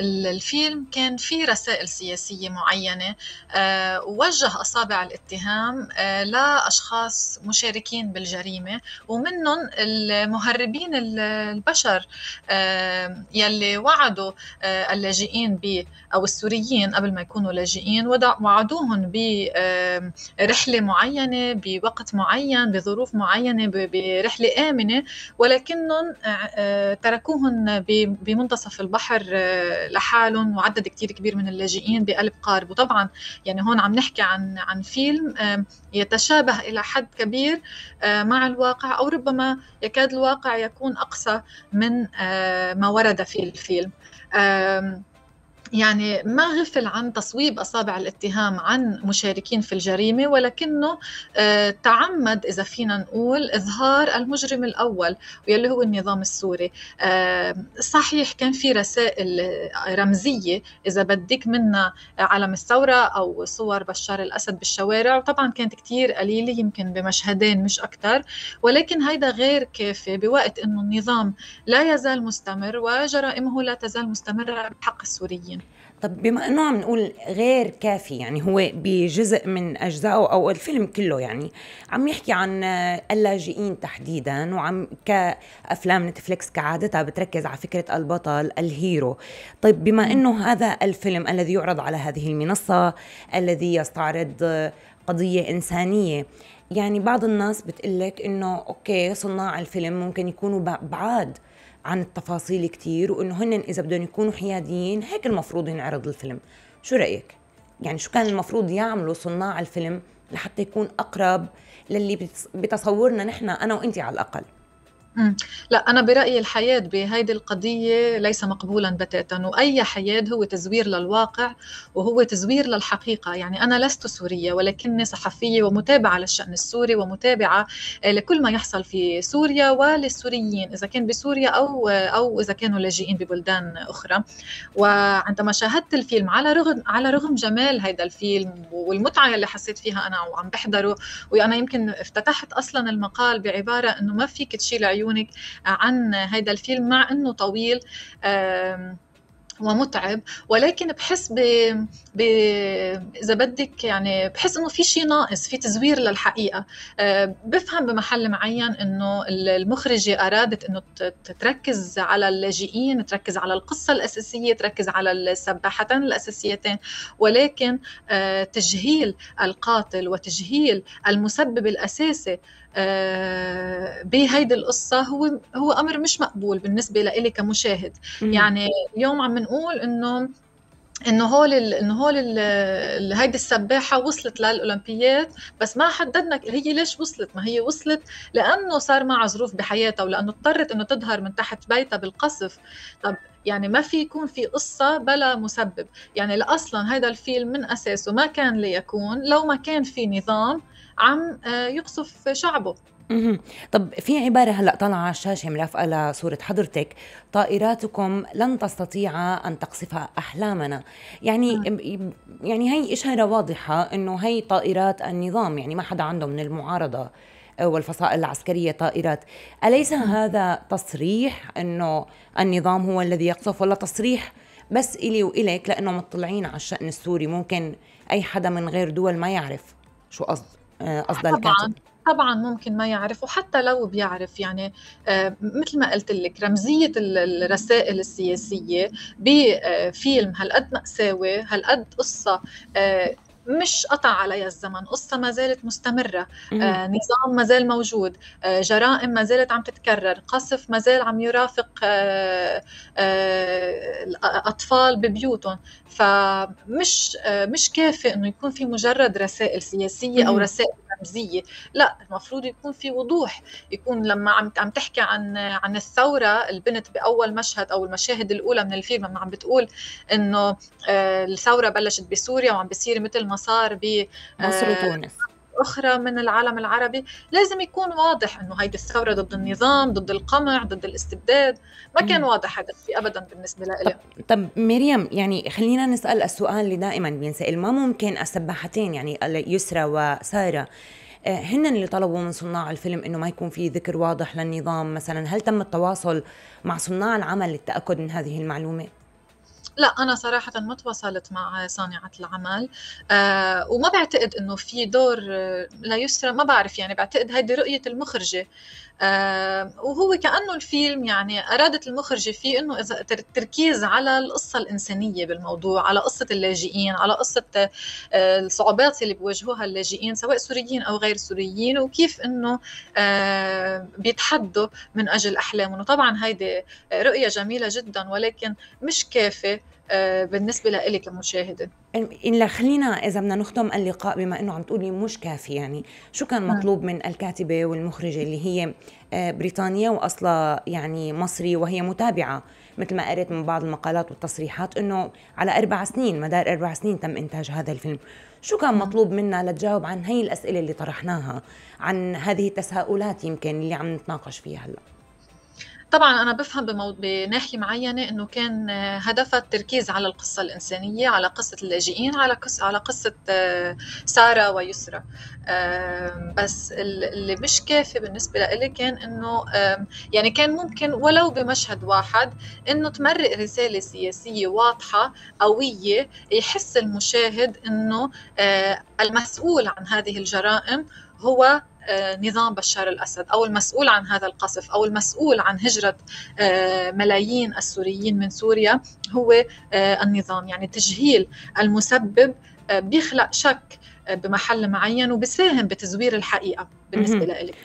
الفيلم كان فيه رسائل سياسية معينة، ووجه أصابع الاتهام لأشخاص مشاركين بالجريمة، ومنهم المهربين البشر يلي وعدوا اللاجئين أو السوريين قبل ما يكونوا لاجئين، وعدوهم برحلة معينة بوقت معين بظروف معينة برحلة آمنة، ولكنهم تركوهم بمنتصف البحر لحالهم وعدد كتير كبير من اللاجئين بقلب قارب. وطبعا يعني هون عم نحكي عن فيلم يتشابه إلى حد كبير مع الواقع، أو ربما يكاد الواقع يكون أقصى من ما ورد في الفيلم. يعني ما غفل عن تصويب أصابع الاتهام عن مشاركين في الجريمة، ولكنه تعمد إذا فينا نقول إظهار المجرم الأول واللي هو النظام السوري. صحيح كان في رسائل رمزية إذا بدك منا علم الثورة أو صور بشار الأسد بالشوارع، وطبعا كانت كتير قليلة يمكن بمشهدين مش أكتر، ولكن هيدا غير كافي بوقت إنه النظام لا يزال مستمر وجرائمه لا تزال مستمرة بحق السوريين. طب بما أنه عم نقول غير كافي، يعني هو بجزء من أجزائه أو الفيلم كله يعني عم يحكي عن اللاجئين تحديدا، وعم كأفلام نتفليكس كعادتها بتركز على فكرة البطل الهيرو. طيب بما أنه هذا الفيلم الذي يعرض على هذه المنصة الذي يستعرض قضية إنسانية، يعني بعض الناس بتقلك أنه أوكي صناع الفيلم ممكن يكونوا بعاد عن التفاصيل كتير، وانه هن اذا بدهم يكونوا حياديين هيك المفروض ينعرض الفيلم. شو رايك؟ يعني شو كان المفروض يعملوا صناع الفيلم لحتى يكون اقرب للي بتصورنا نحن انا وانت على الاقل؟ لا، أنا برأيي الحياد بهيدي القضية ليس مقبولا بتاتا، وأي حياد هو تزوير للواقع وهو تزوير للحقيقة. يعني أنا لست سورية ولكني صحفية ومتابعة للشأن السوري ومتابعة لكل ما يحصل في سوريا وللسوريين إذا كان بسوريا أو إذا كانوا لاجئين ببلدان أخرى. وعندما شاهدت الفيلم على رغم جمال هيدا الفيلم والمتعة اللي حسيت فيها أنا وعم بحضره، وأنا يمكن افتتحت أصلا المقال بعبارة إنه ما فيك تشيل عيون عن هذا الفيلم مع أنه طويل ومتعب، ولكن بحس إذا بدك يعني بحس إنه في شيء ناقص، في تزوير للحقيقة. بفهم بمحل معين إنه المخرجة أرادت إنه تركز على اللاجئين، تركز على القصة الأساسية، تركز على السباحتين الأساسيتين، ولكن تجهيل القاتل وتجهيل المسبب الأساسي بهيدي القصة هو أمر مش مقبول بالنسبة لإلي كمشاهد. يعني اليوم عم نقول إنه هيدي السباحة وصلت للأولمبيات، بس ما حددنا هي ليش وصلت. ما هي وصلت لأنه صار معها ظروف بحياتها، ولأنه اضطرت إنه تظهر من تحت بيتها بالقصف. طب يعني ما في يكون في قصة بلا مسبب. يعني أصلا هيدا الفيلم من أساسه ما كان ليكون لو ما كان في نظام عم يقصف شعبه. طب في عبارة هلأ طالعة على الشاشة مرافقة لصورة حضرتك: طائراتكم لن تستطيع أن تقصف أحلامنا. يعني هي إشارة واضحة إنه هي طائرات النظام، يعني ما حدا عنده من المعارضة والفصائل العسكرية طائرات. أليس هذا تصريح إنه النظام هو الذي يقصف، ولا تصريح بس إلي وإليك لأنه مطلعين على الشأن السوري؟ ممكن أي حدا من غير دول ما يعرف شو قصد الكاتب. طبعا ممكن ما يعرف، وحتى لو بيعرف يعني مثل ما قلت لك رمزية الرسائل السياسية بفيلم هالقد مأساوي، هالقد قصة مش قطع عليها الزمن، قصة ما زالت مستمرة، نظام ما زال موجود، جرائم ما زالت عم تتكرر، قصف ما زال عم يرافق الأطفال ببيوتهم. فمش مش كافي إنه يكون في مجرد رسائل سياسية أو رسائل رمزية، لا، المفروض يكون في وضوح. يكون لما عم تحكي عن الثورة، البنت بأول مشهد أو المشاهد الأولى من الفيلم لما عم بتقول إنه الثورة بلشت بسوريا وعم بصير مثل ما صار بمصر وتونس أخرى من العالم العربي، لازم يكون واضح إنه هيدي الثورة ضد النظام، ضد القمع، ضد الاستبداد. ما كان واضح هذا الشيء أبدا بالنسبة لإلي. طب مريم، يعني خلينا نسأل السؤال اللي دائما بينسأل: ما ممكن السباحتين يعني يسرى وسارة هن اللي طلبوا من صناع الفيلم إنه ما يكون في ذكر واضح للنظام مثلا؟ هل تم التواصل مع صناع العمل للتأكد من هذه المعلومة؟ لا أنا صراحة ما تواصلت مع صانعة العمل، وما بعتقد إنه في دور ليسرى، ما بعرف يعني، بعتقد هيدي رؤية المخرجة، وهو كأنه الفيلم يعني أرادت المخرجة فيه إنه إذا التركيز على القصة الإنسانية بالموضوع، على قصة اللاجئين، على قصة الصعوبات اللي بيواجهوها اللاجئين سواء سوريين أو غير سوريين، وكيف إنه بيتحدوا من أجل أحلامهم. وطبعا هيدي رؤية جميلة جدا ولكن مش كافية بالنسبة لإلي كمشاهدة. إلا خلينا إذا بدنا نختم اللقاء، بما إنه عم تقولي مش كافي، يعني شو كان مطلوب من الكاتبة والمخرجة اللي هي بريطانية وأصلها يعني مصري وهي متابعة، مثل ما قريت من بعض المقالات والتصريحات إنه على 4 سنين، مدار 4 سنين تم إنتاج هذا الفيلم، شو كان مطلوب منا لتجاوب عن هي الأسئلة اللي طرحناها، عن هذه التساؤلات يمكن اللي عم نتناقش فيها هلأ؟ طبعا أنا بفهم بناحية معينة إنه كان هدفها التركيز على القصة الإنسانية، على قصة اللاجئين، على قصة سارة ويسرى، بس اللي مش كافي بالنسبة لإلي كان إنه يعني كان ممكن ولو بمشهد واحد إنه تمرق رسالة سياسية واضحة قوية، يحس المشاهد إنه المسؤول عن هذه الجرائم هو نظام بشار الأسد، أو المسؤول عن هذا القصف، أو المسؤول عن هجرة ملايين السوريين من سوريا هو النظام. يعني تجهيل المسبب بيخلق شك بمحل معين وبساهم بتزوير الحقيقة بالنسبة لإلي.